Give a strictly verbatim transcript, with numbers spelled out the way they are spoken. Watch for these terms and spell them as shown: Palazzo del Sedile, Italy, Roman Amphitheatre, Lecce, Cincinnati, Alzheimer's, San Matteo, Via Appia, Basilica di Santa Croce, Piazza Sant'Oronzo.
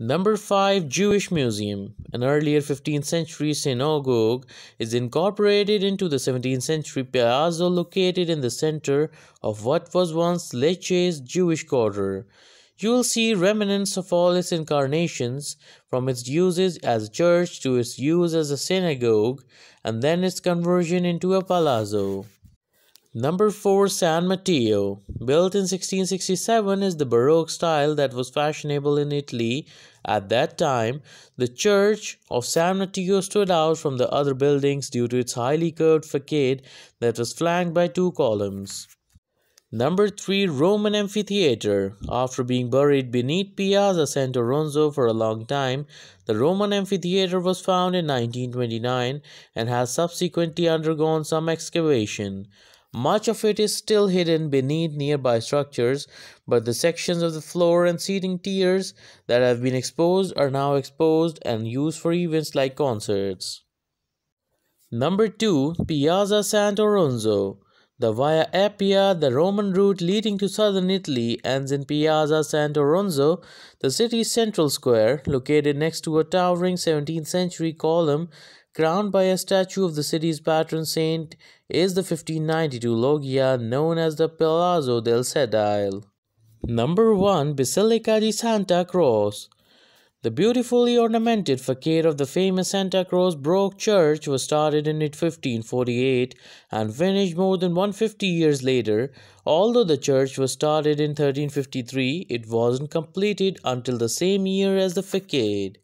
Number five. Jewish Museum. An earlier fifteenth century synagogue is incorporated into the seventeenth century piazza located in the center of what was once Lecce's Jewish quarter. You will see remnants of all its incarnations, from its usage as a church to its use as a synagogue, and then its conversion into a palazzo. Number four. San Matteo. Built in sixteen sixty-seven, is the Baroque style that was fashionable in Italy at that time. The church of San Matteo stood out from the other buildings due to its highly curved facade that was flanked by two columns. Number three. Roman Amphitheatre. After being buried beneath Piazza Sant'Oronzo for a long time, the Roman Amphitheatre was found in nineteen twenty-nine and has subsequently undergone some excavation. Much of it is still hidden beneath nearby structures, but the sections of the floor and seating tiers that have been exposed are now exposed and used for events like concerts. Number two. Piazza Sant'Oronzo. The Via Appia, the Roman route leading to southern Italy, ends in Piazza Sant'Oronzo, the city's central square, located next to a towering seventeenth century column crowned by a statue of the city's patron saint, is the fifteen ninety-two loggia known as the Palazzo del Sedile. Number one. Basilica di Santa Croce. The beautifully ornamented facade of the famous Santa Croce Baroque church was started in fifteen forty-eight and finished more than one hundred fifty years later. Although the church was started in thirteen fifty-three, it wasn't completed until the same year as the facade.